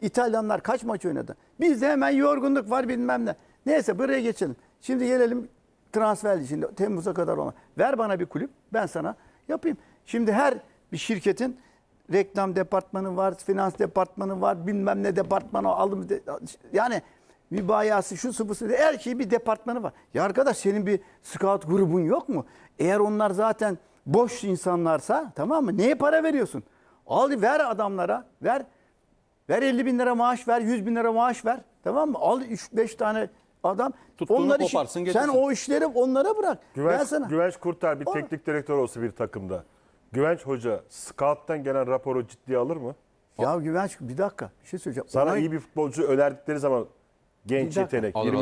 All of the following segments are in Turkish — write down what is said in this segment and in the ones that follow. İtalyanlar kaç maç oynadı? Bizde hemen yorgunluk var bilmem ne. Neyse buraya geçelim. Şimdi gelelim transferli. Şimdi Temmuz'a kadar olan. Ver bana bir kulüp, ben sana yapayım. Şimdi her bir şirketin reklam departmanı var, finans departmanı var, bilmem ne departmanı aldım. Yani mübayası, şu sıfısı, her şeyi bir departmanı var. Ya arkadaş, senin bir scout grubun yok mu? Eğer onlar zaten boş insanlarsa, tamam mı? Neye para veriyorsun? Al ver adamlara, ver. Ver 50.000 lira maaş, ver 100.000 lira maaş, ver. Tamam mı? Al 3-5 tane adam. Onlar koparsın, işi, sen o işleri onlara bırak. Güvenç Kurtar bir teknik direktör olsa bir takımda, Güvenç Hoca scout'tan gelen raporu ciddiye alır mı? Ya Güvenç, bir dakika bir şey söyleyeceğim. Sana iyi bir futbolcu önerdikleri zaman genç yetenek. Bir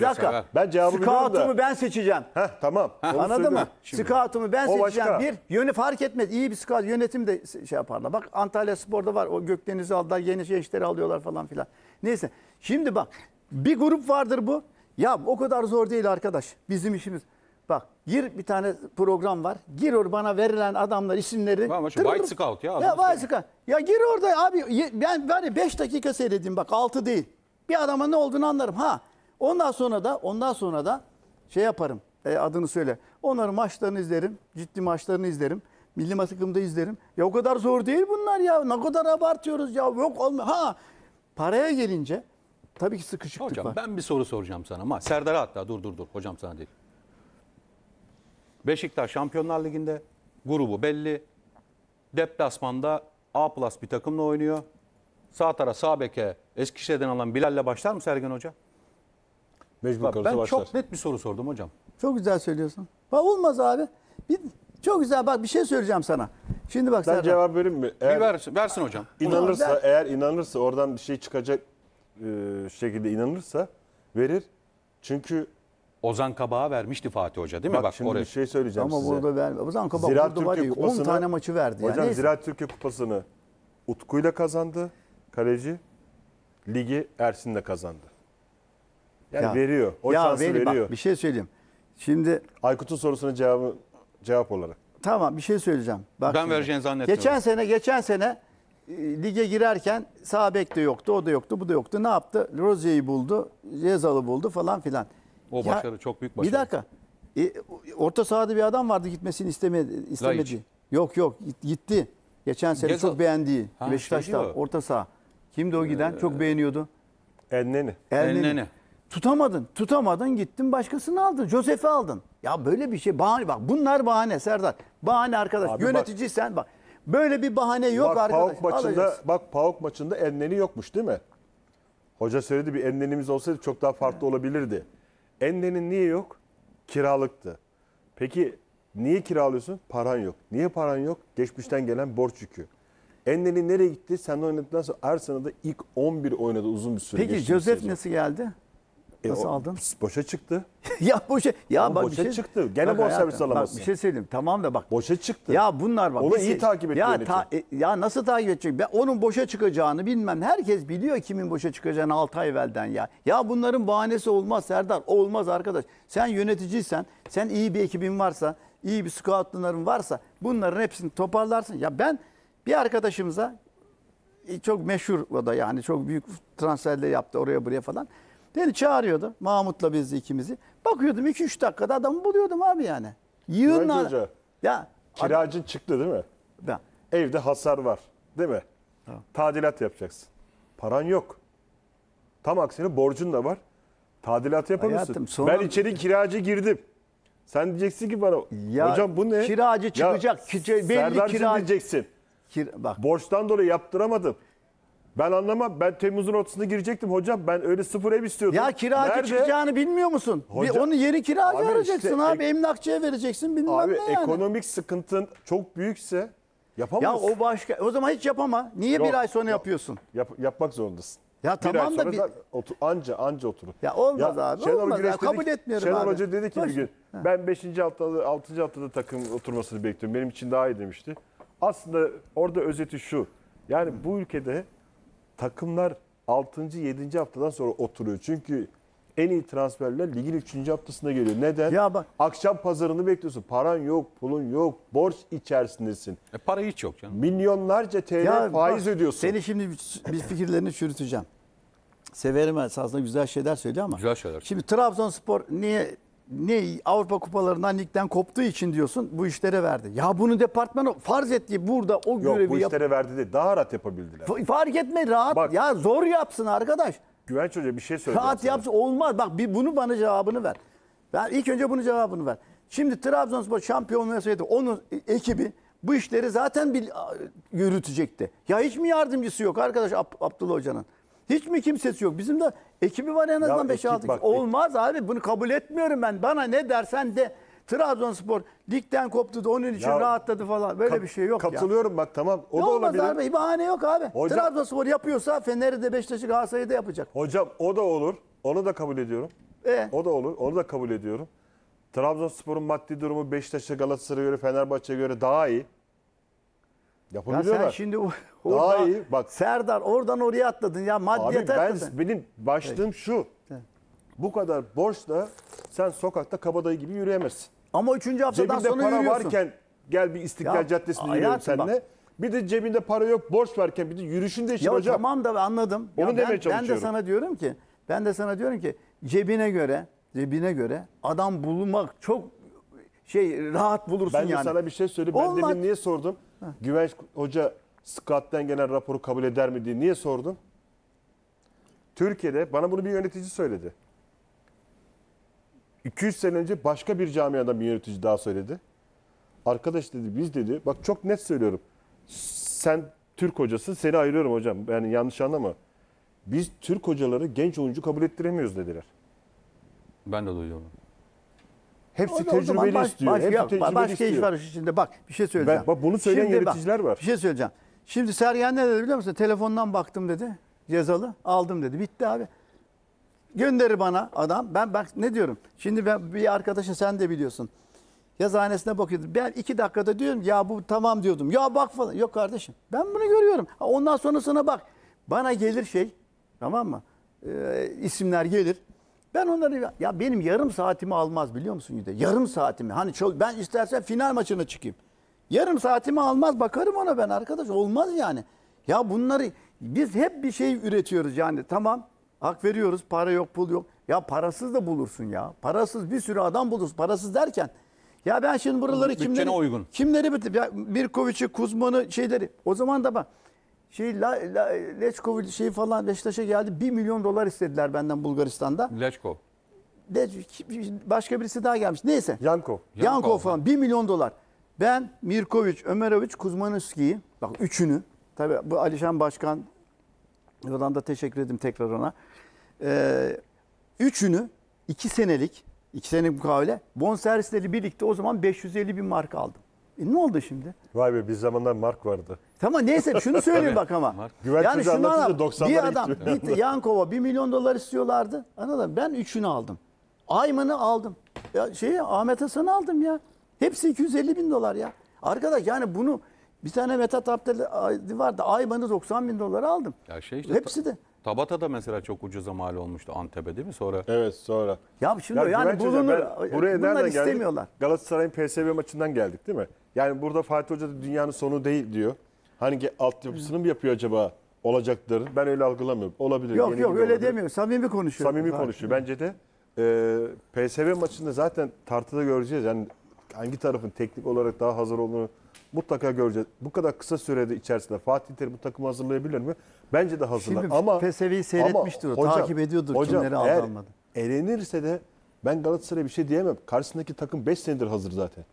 dakika. Ben cevabı biliyorum da. Scout'umu ben seçeceğim. Heh, tamam. Heh, anladın mı? Scout'umu ben seçeceğim. Başka. Bir yönü fark etmez. İyi bir scout yönetim de şey yaparlar. Bak Antalya Spor'da var. O Gökdeniz'i aldılar. Yeni gençleri alıyorlar falan filan. Neyse. Şimdi bak. Bir grup vardır bu. Ya o kadar zor değil arkadaş. Bizim işimiz. Bak gir, bir tane program var. Gir or, bana verilen adamlar isimleri. Tamam, White Scout ya. Ya White Scout. Ya gir orada abi. Ben var ya 5 dakika seyredeyim bak, 6 değil. Bir adama ne olduğunu anlarım. Ha. Ondan sonra da şey yaparım. Adını söyle. Onların maçlarını izlerim. Ciddi maçlarını izlerim. Milli takımda izlerim. Ya o kadar zor değil bunlar ya. Ne kadar abartıyoruz ya. Yok olmuyor. Ha. Paraya gelince tabii ki sıkışıklık hocam, var. Hocam ben bir soru soracağım sana ama Serdar'a hatta dur. Hocam sana değil. Beşiktaş Şampiyonlar Ligi'nde grubu belli. Deplasmanda A+ bir takımla oynuyor. Sağ tara, sağ beke Eskişehir'den alan Bilal'le başlar mı Sergen Hoca? Mecbur kalırsa başlar. Çok net bir soru sordum hocam. Çok güzel söylüyorsun. Bak olmaz abi. Çok güzel, bak bir şey söyleyeceğim sana. Şimdi bak, ben Serdar, cevap vereyim mi? Eğer, versin hocam. İnanırsa, eğer inanırsa oradan bir şey çıkacak şekilde inanırsa verir. Çünkü Ozan Kabak'a vermişti Fatih Hoca değil mi? Bak şimdi oraya bir şey söyleyeceğim ama size. Ama burada vermiyor. Ozan Kabak burada var ya, 10 tane maçı verdi. Hocam yani, Ziraat Türkiye Kupası'nı Utku'yla kazandı. Kaleci, ligi Ersin'le kazandı. Yani ya, veriyor. O şansı veriyor. Bak, bir şey söyleyeyim. Şimdi Aykut'un sorusunun cevap olarak. Tamam, bir şey söyleyeceğim. Bak, ben vereceğini zannetmiyorum. Geçen sene lige girerken sağ bek de yoktu, o da yoktu, bu da yoktu. Ne yaptı? Rozier'i buldu, Cezal'ı buldu falan filan. O başarı ya, çok büyük başarı. Bir dakika. Orta sahada bir adam vardı, gitmesini istemedi. Yok gitti. Geçen sene çok beğendiği Beşiktaş'ta orta saha. Kimdi o giden? Çok beğeniyordu. Elneni. Tutamadın, gittin başkasını aldın. Josef'i aldın. Ya böyle bir şey bahane, bak bunlar bahane Serdar. Bahane arkadaş. Abi yöneticiysen bak. Böyle bir bahane yok bak, arkadaş. PAOK maçında Elneni yokmuş değil mi? Hoca söyledi, bir Elneni'miz olsaydı çok daha farklı olabilirdi. Elneni niye yok? Kiralıktı. Peki niye kiralıyorsun? Paran yok. Niye paran yok? Geçmişten gelen borç yükü. Elneni nereye gitti? Sen oynadıktan sonra Arsenal'da ilk 11 oynadı uzun bir süre. Peki Josef nasıl geldi? Nasıl aldın? Boşa çıktı. Boşa çıktı. Gene borç servis alamazsın. Bak bir şey söyleyeyim. Tamam da bak. Boşa çıktı. Ya bunlar bak. Onu iyi takip etti yönetim. Ya nasıl takip edecek? Ben onun boşa çıkacağını bilmem. Herkes biliyor kimin boşa çıkacağını 6 ay evvelden ya. Ya bunların bahanesi olmaz Serdar. Olmaz arkadaş. Sen yöneticiysen, sen iyi bir ekibin varsa, iyi bir scoutların varsa bunların hepsini toparlarsın. Ya ben bir arkadaşımıza, çok meşhur o da yani, çok büyük transferler yaptı oraya buraya falan. Beni çağırıyordu Mahmut'la biz ikimizi. Bakıyordum 2-3 dakikada adamı buluyordum abi yani. Yığınlar. Ya kiracın çıktı değil mi? Ben. Evde hasar var değil mi? Tamam. Tadilat yapacaksın. Paran yok. Tam aksine borcun da var. Tadilat yapamıyorsun. Ben içeri kiracı girdim. Sen diyeceksin ki bana ya, hocam bu ne? Kiracı çıkacak. Diyeceksin. Bak. Borçtan dolayı yaptıramadım. Ben anlamam. Ben Temmuz'un ortasında girecektim hocam. Ben öyle sıfır ev istiyordum. Ya kiracı çıkacağını bilmiyor musun? Hocam, onu yeni kiracı arayacaksın işte, abi. Emlakçıya vereceksin bilmem abi, ne yani. Abi ekonomik sıkıntın çok büyükse yapamazsın. Ya o başka. O zaman hiç yapama. Niye bir ay sonra yapıyorsun? Yapmak zorundasın. Ya tamam da anca oturur. Ya olmaz ya, abi. Olmaz. Kabul etmiyorum Şenol abi. Şenol Hoca dedi ki bir gün ben 5. haftada 6. haftada takım oturmasını bekliyorum. Benim için daha iyi demişti. Aslında orada özeti şu. Yani bu ülkede takımlar 6. 7. haftadan sonra oturuyor. Çünkü en iyi transferler ligin 3. haftasında geliyor. Neden? Ya bak, akşam pazarını bekliyorsun. Paran yok, pulun yok, borç içerisindesin. Para hiç yok canım. Milyonlarca TL ya faiz bak, ödüyorsun. Seni şimdi bir fikirlerini çürüteceğim. Severim esasında, güzel şeyler söylüyor ama. Güzel şeyler. Şimdi Trabzonspor niye Avrupa kupalarından ligden koptuğu için diyorsun, bu işlere verdi. Ya bunu departmanı farz etti burada o görevi yapıyor. Yok, bu işlere verdi de daha rahat yapabildiler. Fark etme, rahat. Bak, ya zor yapsın arkadaş. Güvenç Hoca bir şey söyleyeceğim. Rahat yapsın olmaz. Bak bunu bana cevabını ver. Ben ilk önce bunun cevabını ver. Şimdi Trabzonspor şampiyonluğa söyledi. Onun ekibi bu işleri zaten yürütecekti. Ya hiç mi yardımcısı yok arkadaş Abdullah Hoca'nın? Hiç mi kimsesi yok? Bizim de ekibi var en azından 5-6. Olmaz abi, bunu kabul etmiyorum ben. Bana ne dersen de, Trabzonspor ligden koptu da onun için rahatladı falan. Böyle bir şey yok katılıyorum ya. Katılıyorum bak, tamam. O da olabilir. Olmaz abi, bahane yok abi. Hocam, Trabzonspor yapıyorsa Fener'i de Beşiktaş'ı Galatasaray'ı da yapacak. Hocam o da olur. Onu da kabul ediyorum. O da olur. Onu da kabul ediyorum. Trabzonspor'un maddi durumu Beşiktaş'a, Galatasaray'a göre, Fenerbahçe'ye göre daha iyi. Yapabiliyorlar. Ya sen şimdi daha iyi. Bak, Serdar oradan oraya atladın ya, maddiyete atladın. Abi benim başlığım şu. Bu kadar borçla sen sokakta kabadayı gibi yürüyemezsin. Ama 3. haftadan cebinde sonra yürüyorsun. Cebinde para varken gel bir İstiklal Caddesi'nde yürüyelim seninle. Bak. Bir de cebinde para yok, borç varken bir de yürüyüşün de işin hocam. Tamam da anladım. Onu demeye çalışıyorum. Ben de sana diyorum ki cebine göre adam bulmak çok rahat bulursun yani. Ben de sana bir şey söyleyeyim. Ben demin niye sordum? Güvenç Hoca Scott'ten gelen raporu kabul eder mi diye niye sordum? Türkiye'de bana bunu bir yönetici söyledi. 200 sene önce başka bir camiadan bir yönetici daha söyledi. Arkadaş dedi, biz dedi, bak çok net söylüyorum. Sen Türk hocasın, seni ayırıyorum hocam. Yani yanlış anlama. Biz Türk hocaları genç oyuncu kabul ettiremiyoruz dediler. Ben de duyuyorum. Hepsi tecrübeli istiyor. Başka iş var içinde. Bak bir şey söyleyeceğim. Bak bunu söyleyen yöneticiler var. Bir şey söyleyeceğim. Şimdi Sergen ne dedi biliyor musun? Telefondan baktım dedi. Cezalı aldım dedi. Bitti abi. Gönderi bana adam. Ben bak ne diyorum. Şimdi ben bir arkadaşın, sen de biliyorsun, yazıhanesine bakıyordum. Ben 2 dakikada diyorum ya bu tamam diyordum. Ya bak falan. Yok kardeşim. Ben bunu görüyorum. Ondan sonrasına bak. Bana gelir tamam mı? İsimler gelir. Ben onları benim yarım saatimi almaz biliyor musun? Yarım saatimi. Hani ben istersen final maçına çıkayım. Yarım saatimi almaz, bakarım ona ben arkadaş. Olmaz yani. Ya bunları biz hep bir şey üretiyoruz yani, tamam. Hak veriyoruz, para yok, pul yok. Ya parasız da bulursun ya. Parasız bir sürü adam bulursun. Parasız derken. Ya ben şimdi buraları kimleri Mirkoviç'i, Kuzman'ı şeyleri. O zaman da bak. Lečković falan Beşiktaş'a geldi. 1 milyon dolar istediler benden Bulgaristan'da. Lečko. Başka birisi daha gelmiş. Neyse. Yankov falan 1 milyon dolar. Ben Mirković, Ömerović, Kuzmanovski'yi, bak üçünü. Tabii bu Alişan Başkan, oradan da teşekkür ederim tekrar ona. Üçünü 2 senelik mukavele bonservisleri birlikte o zaman 550 bin mark aldım. Ne oldu şimdi? Vay be, bir zamanlar mark vardı. Tamam neyse, şunu söyleyeyim bak ama. Yani şunu anlatınca bir adam Yankov'a 1 milyon dolar istiyorlardı. Anladın? Ben 3'ünü aldım. Ayman'ı aldım. Ya Ahmet Hasan'ı aldım ya. Hepsi 250 bin dolar ya. Arkadaş yani bunu, bir tane Metat Abdeli vardı. Ayman'ı 90 bin dolara aldım. Ya hepsi de. Tabata'da mesela çok ucuza mal olmuştu Antep'e değil mi? Sonra. Evet sonra. Ya şimdi yani bunlar istemiyorlar. Galatasaray'ın PSV maçından geldik değil mi? Yani burada Fatih Hoca da dünyanın sonu değil diyor. Hani altyapısını mı yapıyor acaba? Olacaktır. Ben öyle algılamıyorum. Olabilir. Yok öyle demiyorum. Samimi konuşuyor. Bence de PSV maçında zaten tartıda göreceğiz. Yani hangi tarafın teknik olarak daha hazır olduğunu mutlaka göreceğiz. Bu kadar kısa sürede içerisinde Fatih Terim bu takımı hazırlayabilir mi? Bence de hazırlar. Şimdi ama PSV'yi seyretmiştir o. Hocam, takip ediyordur hocam, kimleri aldanmadı. Elenirse de ben Galatasaray'a bir şey diyemem. Karşısındaki takım 5 senedir hazır zaten.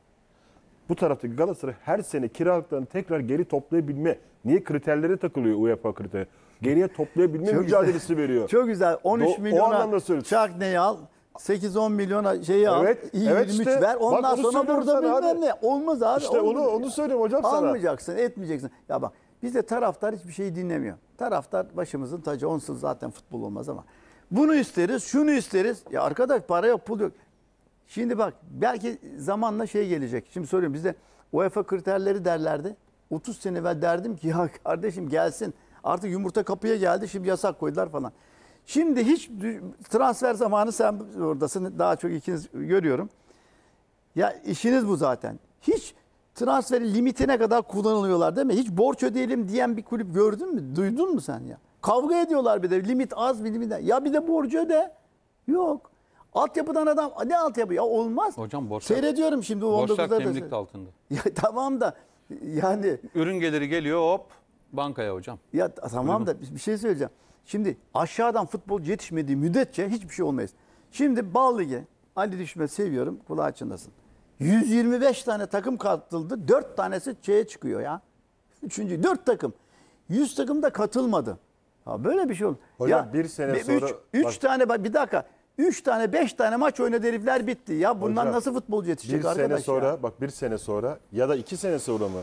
Bu taraftaki Galatasaray her sene kiralıklarını tekrar geri toplayabilme. Niye kriterlere takılıyor UEFA kriteri? Geriye toplayabilme mücadelesi veriyor. Çok güzel. 13 milyona Çakne'yi al. 8-10 milyona al. Evet 23 ver. Ondan sonra burada bilmem ne. Olmaz abi. İşte onu söyleyeyim hocam sana. Almayacaksın, etmeyeceksin. Ya bak, bizde taraftar hiçbir şeyi dinlemiyor. Taraftar başımızın tacı. Onsuz zaten futbol olmaz ama. Bunu isteriz, şunu isteriz. Ya arkadaş para yok, pul yok. Şimdi bak, belki zamanla gelecek. Şimdi soruyorum, bizde UEFA kriterleri derlerdi. 30 sene evvel derdim ki ya kardeşim gelsin. Artık yumurta kapıya geldi, şimdi yasak koydular falan. Şimdi hiç transfer zamanı sen oradasın. Daha çok ikiniz görüyorum. Ya işiniz bu zaten. Hiç transferi limitine kadar kullanılıyorlar değil mi? Hiç borç ödeyelim diyen bir kulüp gördün mü? Duydun mu sen ya? Kavga ediyorlar bir de. Limit az bir limit. Ya bir de borcu öde. Yok. Altyapıdan adam ne altyapı ya olmaz. Hocam borçlar. Seyrediyorum şimdi. Borçlar temlikte altında. Ya tamam da yani. Ürün geliri geliyor hop bankaya hocam. Ya tamam da bir şey söyleyeceğim. Şimdi aşağıdan futbolcu yetişmediği müddetçe hiçbir şey olmayız. Şimdi Bal Ligi, Ali Düşmez seviyorum, kulağı çınlasın. 125 tane takım katıldı, 4 tanesi şeye çıkıyor ya. 4 takım. 100 takım da katılmadı. Ha, böyle bir şey olur. Hocam ya, bir sene sonra... 3 tane, bak bir dakika. 3 tane, 5 tane maç oynadı herifler bitti. Ya bundan hocam, nasıl futbolcu yetişecek arkadaş? Bir sene sonra, ya? Bak bir sene sonra ya da 2 sene sonra mı?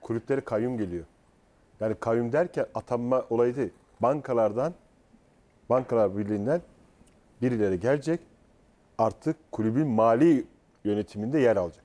Kulüplere kayyum geliyor. Yani kayyum derken atanma olayı değil. Bankalar Birliği'nden birileri gelecek. Artık kulübün mali yönetiminde yer alacak.